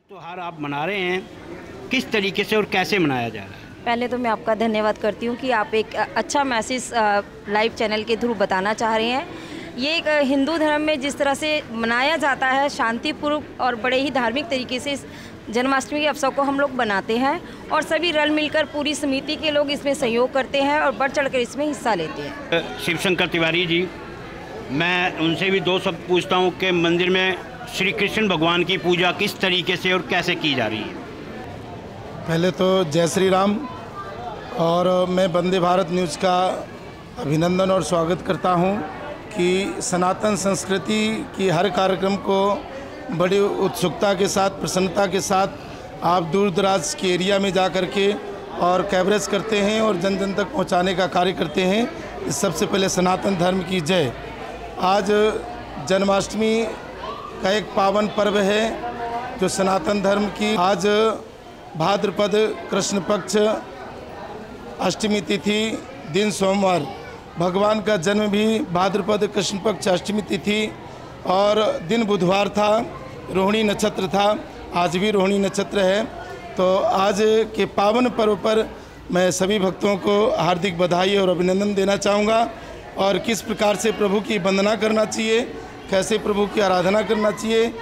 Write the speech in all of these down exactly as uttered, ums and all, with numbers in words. जो त्योहार आप मना रहे हैं किस तरीके से और कैसे मनाया जा रहा है? पहले तो मैं आपका धन्यवाद करती हूँ कि आप एक अच्छा मैसेज लाइव चैनल के थ्रू बताना चाह रहे हैं। ये एक हिंदू धर्म में जिस तरह से मनाया जाता है शांतिपूर्वक और बड़े ही धार्मिक तरीके से जन्माष्टमी के अवसर को हम लोग बनाते हैं और सभी रल मिलकर पूरी समिति के लोग इसमें सहयोग करते हैं और बढ़ चढ़कर इसमें हिस्सा लेते हैं। शिव शंकर तिवारी जी, मैं उनसे भी दो शब्द पूछता हूँ कि मंदिर में श्री कृष्ण भगवान की पूजा किस तरीके से और कैसे की जा रही है? पहले तो जय श्री राम, और मैं वंदे भारत न्यूज़ का अभिनंदन और स्वागत करता हूं कि सनातन संस्कृति की हर कार्यक्रम को बड़ी उत्सुकता के साथ, प्रसन्नता के साथ आप दूर दराज के एरिया में जा कर के और कवरेज करते हैं और जन जन तक पहुंचाने का कार्य करते हैं। इस सबसे पहले सनातन धर्म की जय। आज जन्माष्टमी का एक पावन पर्व है जो सनातन धर्म की, आज भाद्रपद कृष्ण पक्ष अष्टमी तिथि दिन सोमवार, भगवान का जन्म भी भाद्रपद कृष्ण पक्ष अष्टमी तिथि और दिन बुधवार था, रोहिणी नक्षत्र था, आज भी रोहिणी नक्षत्र है। तो आज के पावन पर्व पर मैं सभी भक्तों को हार्दिक बधाई और अभिनंदन देना चाहूँगा और किस प्रकार से प्रभु की वंदना करना चाहिए, कैसे प्रभु की आराधना करना चाहिए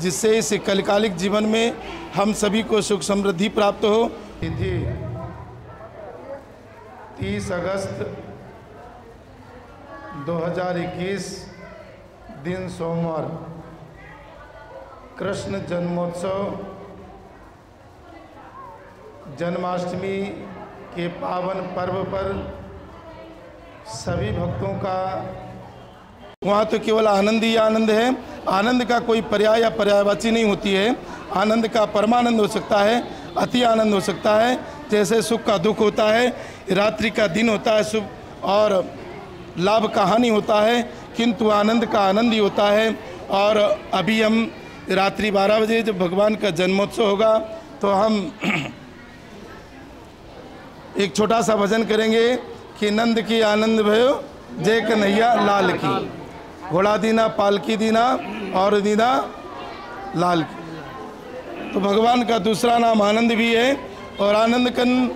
जिससे इस कलकालिक जीवन में हम सभी को सुख समृद्धि प्राप्त हो। तिथि तीस अगस्त दो हज़ार इक्कीस दिन सोमवार, कृष्ण जन्मोत्सव जन्माष्टमी के पावन पर्व पर सभी भक्तों का वहाँ तो केवल आनंद ही आनंद है। आनंद का कोई पर्याय या पर्यायवाची नहीं होती है। आनंद का परमानंद हो सकता है, अति आनंद हो सकता है। जैसे सुख का दुख होता है, रात्रि का दिन होता है शुभ और लाभ का हानि होता है, किंतु आनंद का आनंद ही होता है। और अभी हम रात्रि बारह बजे जब भगवान का जन्मोत्सव होगा तो हम एक छोटा सा भजन करेंगे कि नंद की आनंद भयो जय कन्हैया लाल की, घोड़ा दीना पालकी दीना और दीना लाल की। तो भगवान का दूसरा नाम आनंद भी है और आनंद कन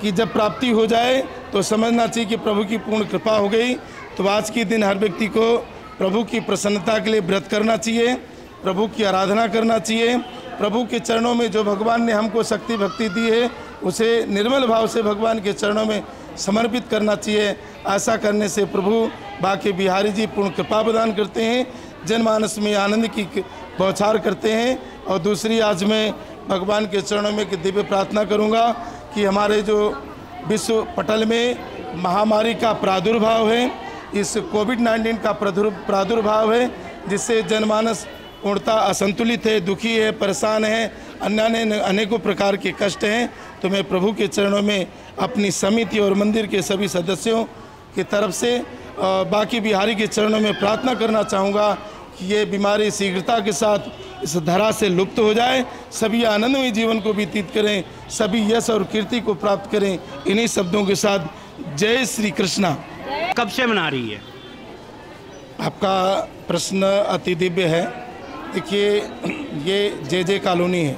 की जब प्राप्ति हो जाए तो समझना चाहिए कि प्रभु की पूर्ण कृपा हो गई। तो आज के दिन हर व्यक्ति को प्रभु की प्रसन्नता के लिए व्रत करना चाहिए, प्रभु की आराधना करना चाहिए, प्रभु के चरणों में जो भगवान ने हमको शक्ति भक्ति दी है उसे निर्मल भाव से भगवान के चरणों में समर्पित करना चाहिए। ऐसा करने से प्रभु बाके बिहारी जी पूर्ण कृपा प्रदान करते हैं, जनमानस में आनंद की बौछार करते हैं। और दूसरी आज मैं भगवान के चरणों में एक दिव्य प्रार्थना करूंगा कि हमारे जो विश्व पटल में महामारी का प्रादुर्भाव है, इस कोविड नाइन्टीन का प्रादुर्भाव है जिससे जनमानस पूर्णता असंतुलित है, दुखी है, परेशान है, अन्य अनेकों प्रकार के कष्ट हैं। तो मैं प्रभु के चरणों में अपनी समिति और मंदिर के सभी सदस्यों की तरफ से बाकी बिहारी के चरणों में प्रार्थना करना चाहूँगा कि ये बीमारी शीघ्रता के साथ इस धरा से लुप्त हो जाए, सभी आनंदमय जीवन को व्यतीत करें, सभी यश और कीर्ति को प्राप्त करें। इन्हीं शब्दों के साथ जय श्री कृष्णा। कब से मना रही है? आपका प्रश्न अति दिव्य है। देखिए, ये जेजे कॉलोनी है।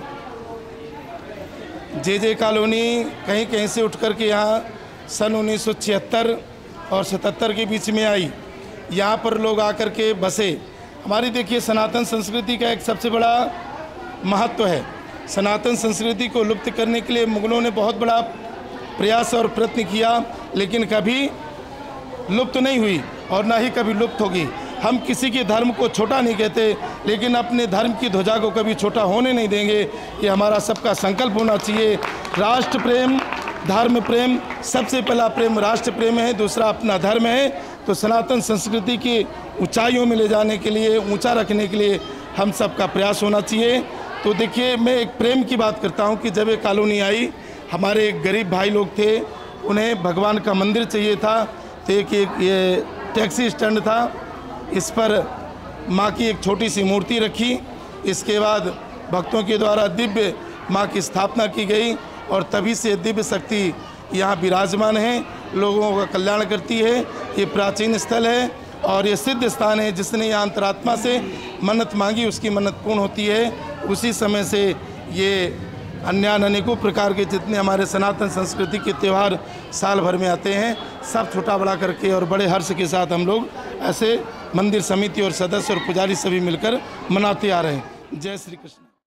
जेजे कॉलोनी कहीं कहीं से उठ कर के यहाँ सन उन्नीस सौ छिहत्तर और सतहत्तर के बीच में आई। यहाँ पर लोग आकर के बसे। हमारी देखिए सनातन संस्कृति का एक सबसे बड़ा महत्व है। सनातन संस्कृति को लुप्त करने के लिए मुगलों ने बहुत बड़ा प्रयास और प्रयत्न किया, लेकिन कभी लुप्त नहीं हुई और ना ही कभी लुप्त होगी। हम किसी के धर्म को छोटा नहीं कहते, लेकिन अपने धर्म की ध्वजा को कभी छोटा होने नहीं देंगे। ये हमारा सबका संकल्प होना चाहिए। राष्ट्र प्रेम, धर्म प्रेम, सबसे पहला प्रेम राष्ट्र प्रेम है, दूसरा अपना धर्म है। तो सनातन संस्कृति की ऊंचाइयों में ले जाने के लिए, ऊंचा रखने के लिए हम सबका प्रयास होना चाहिए। तो देखिए, मैं एक प्रेम की बात करता हूँ कि जब ये कॉलोनी आई, हमारे एक गरीब भाई लोग थे, उन्हें भगवान का मंदिर चाहिए था। तो एक ये टैक्सी स्टैंड था, इस पर माँ की एक छोटी सी मूर्ति रखी। इसके बाद भक्तों के द्वारा दिव्य माँ की स्थापना की गई और तभी से दिव्य शक्ति यहाँ विराजमान है, लोगों का कल्याण करती है। ये प्राचीन स्थल है और ये सिद्ध स्थान है। जिसने यहाँ अंतरात्मा से मन्नत मांगी उसकी मन्नत पूर्ण होती है। उसी समय से ये अन्य अनेकों प्रकार के जितने हमारे सनातन संस्कृति के त्यौहार साल भर में आते हैं, सब छोटा बड़ा करके और बड़े हर्ष के साथ हम लोग ऐसे मंदिर समिति और सदस्य और पुजारी सभी मिलकर मनाते आ रहे हैं। जय श्री कृष्ण।